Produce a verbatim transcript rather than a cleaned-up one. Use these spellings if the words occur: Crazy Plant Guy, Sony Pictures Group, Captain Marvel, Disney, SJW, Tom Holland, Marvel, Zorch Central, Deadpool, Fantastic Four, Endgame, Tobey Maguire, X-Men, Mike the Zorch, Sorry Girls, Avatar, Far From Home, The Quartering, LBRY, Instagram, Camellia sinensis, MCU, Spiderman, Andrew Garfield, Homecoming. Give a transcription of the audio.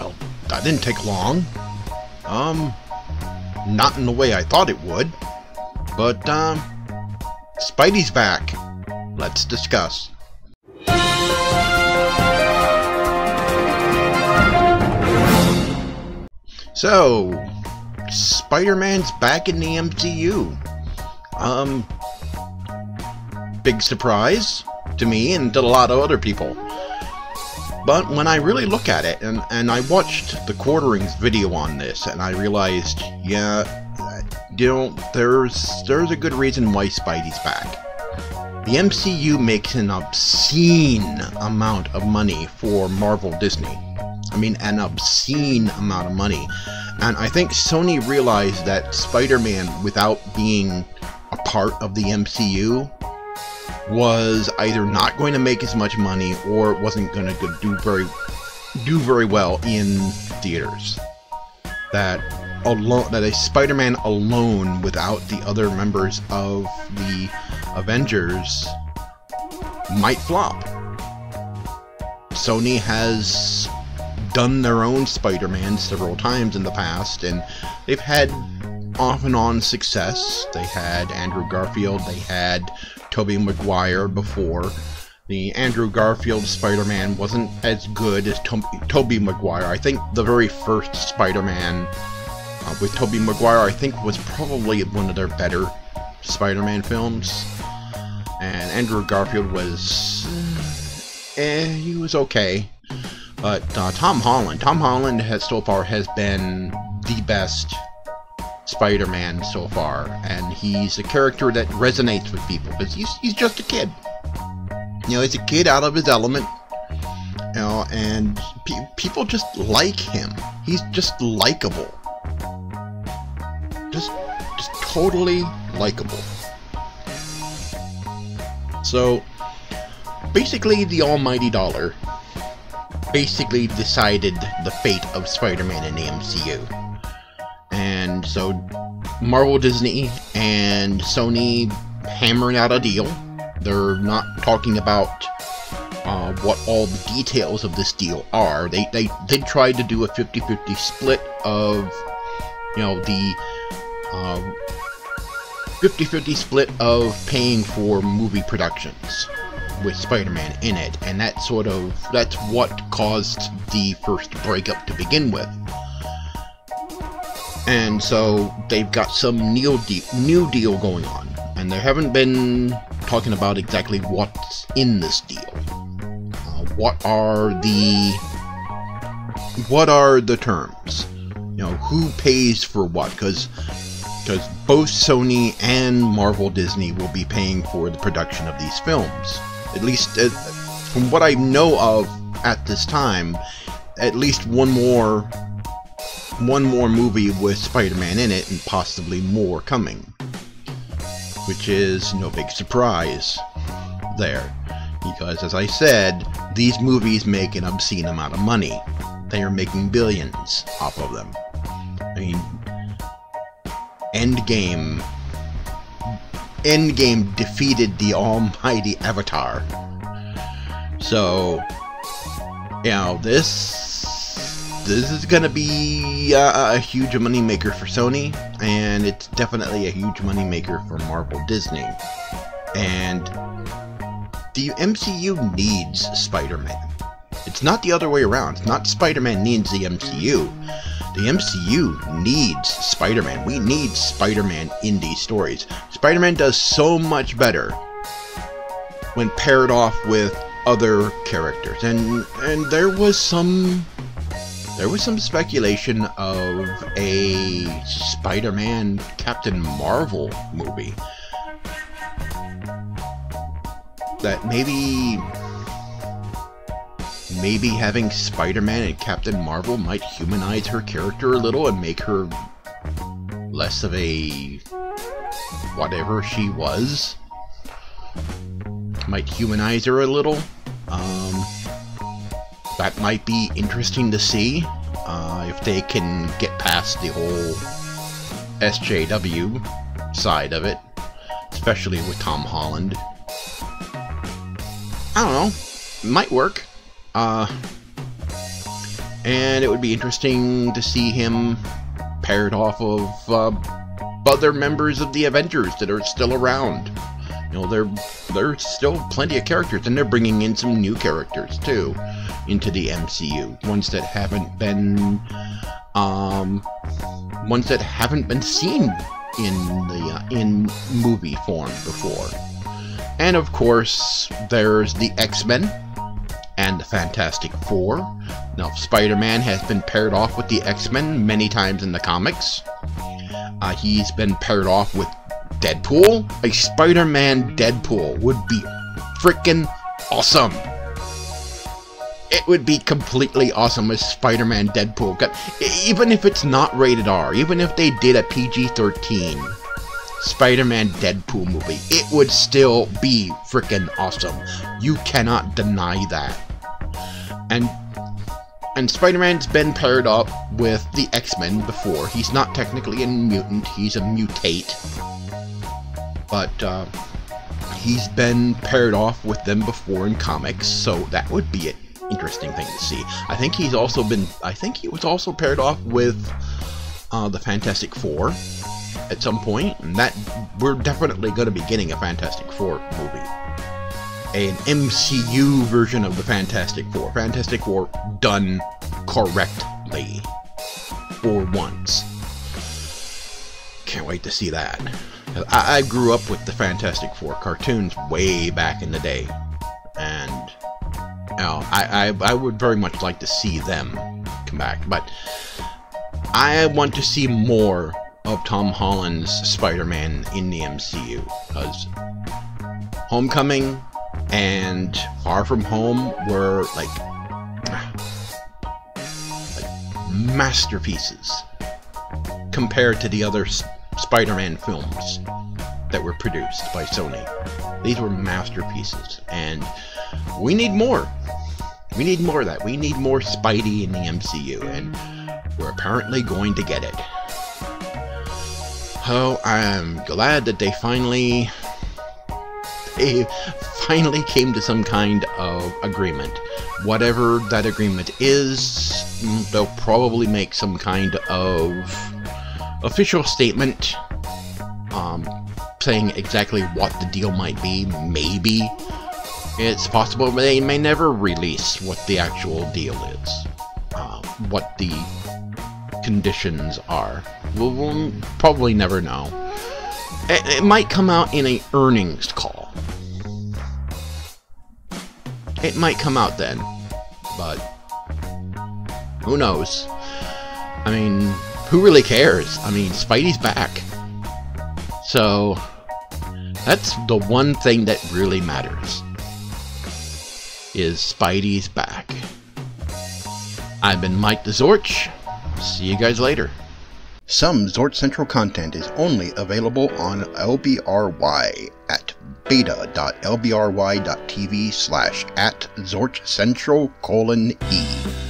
Well, that didn't take long. Um, not in the way I thought it would. But, um, Spidey's back. Let's discuss. So, Spider-Man's back in the M C U. Um, big surprise to me and to a lot of other people. But when I really look at it, and, and I watched The Quartering's video on this, and I realized, yeah, you know, there's, there's a good reason why Spidey's back. The M C U makes an obscene amount of money for Marvel Disney. I mean, an obscene amount of money. And I think Sony realized that Spider-Man, without being a part of the M C U, was either not going to make as much money or wasn't going to do very do very well in theaters. That alone, that a Spider-Man alone without the other members of the Avengers might flop. Sony has done their own Spider-Man several times in the past, and they've had off and on success. They had Andrew Garfield, they had Tobey Maguire before. The Andrew Garfield Spider-Man wasn't as good as to Tobey Maguire. I think the very first Spider-Man uh, with Tobey Maguire, I think, was probably one of their better Spider-Man films. And Andrew Garfield was... eh, he was okay. But uh, Tom Holland. Tom Holland has so far has been the best Spider-Man so far, and he's a character that resonates with people because he's, he's just a kid. You know, he's a kid out of his element, you know, and pe people just like him. He's just likable. Just, just totally likable. So, basically the almighty dollar basically decided the fate of Spider-Man in the M C U. And so Marvel, Disney, and Sony hammering out a deal. They're not talking about uh, what all the details of this deal are. They they, they tried to do a fifty fifty split of, you know, the fifty fifty uh, split of paying for movie productions with Spider-Man in it. And that sort of, that's what caused the first breakup to begin with. And so they've got some new deal, new deal going on, and they haven't been talking about exactly what's in this deal. Uh, what are the what are the terms? You know, who pays for what? Because because both Sony and Marvel Disney will be paying for the production of these films. At least uh, from what I know of at this time, at least one more. one more movie with Spider-Man in it, and possibly more coming, which is no big surprise there, because as I said, these movies make an obscene amount of money. They are making billions off of them. I mean, Endgame Endgame defeated the almighty Avatar. So, you know, this This is going to be uh, a huge moneymaker for Sony, and it's definitely a huge moneymaker for Marvel Disney. And the M C U needs Spider-Man. It's not the other way around. It's not Spider-Man needs the M C U. The M C U needs Spider-Man. We need Spider-Man in these stories. Spider-Man does so much better when paired off with other characters. And, and there was some... There was some speculation of a Spider-Man Captain Marvel movie. That maybe... Maybe having Spider-Man and Captain Marvel might humanize her character a little and make her less of a... whatever she was. Might humanize her a little. Um... That might be interesting to see, uh, if they can get past the whole S J W side of it, especially with Tom Holland. I don't know, it might work. Uh, and it would be interesting to see him paired off of uh, other members of the Avengers that are still around. You know, there there's still plenty of characters, and they're bringing in some new characters too into the M C U. Ones that haven't been, um, ones that haven't been seen in the uh, in movie form before. And of course, there's the X-Men and the Fantastic Four. Now, Spider-Man has been paired off with the X-Men many times in the comics. Uh, he's been paired off with Deadpool. A Spider-Man Deadpool would be freaking awesome. It would be completely awesome as Spider-Man Deadpool. Even if it's not rated R, even if they did a P G thirteen Spider-Man Deadpool movie, it would still be freaking awesome. You cannot deny that. And And Spider-Man's been paired up with the X-Men before. He's not technically a mutant, he's a mutate. But uh, he's been paired off with them before in comics, so that would be an interesting thing to see. I think he's also been, I think he was also paired off with uh, the Fantastic Four at some point, and that we're definitely going to be getting a Fantastic Four movie. An M C U version of the Fantastic Four. Fantastic Four done correctly. For once. Can't wait to see that. I, I grew up with the Fantastic Four cartoons way back in the day. And you know, I, I, I would very much like to see them come back. But I want to see more of Tom Holland's Spider-Man in the M C U. Because Homecoming and Far From Home were like, like masterpieces compared to the other Spider-Man films that were produced by Sony. These were masterpieces, and we need more. We need more of that. We need more Spidey in the M C U, and we're apparently going to get it. Oh, I'm glad that they finally... They finally came to some kind of agreement. Whatever that agreement is, they'll probably make some kind of official statement um, saying exactly what the deal might be. Maybe it's possible, but they may never release what the actual deal is, uh, what the conditions are. We'll, we'll probably never know. It, it might come out in an earnings call. It might come out then, but who knows? I mean, who really cares? I mean, Spidey's back. So, that's the one thing that really matters, is Spidey's back. I've been Mike the Zorch. See you guys later. Some Zorch Central content is only available on L B R Y at beta dot L B R Y dot T V slash at Zorch Central colon E.